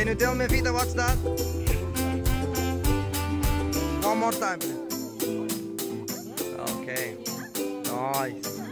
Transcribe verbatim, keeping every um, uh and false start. Can you tell me, Vita, what's that? One more time, please. Okay. Nice.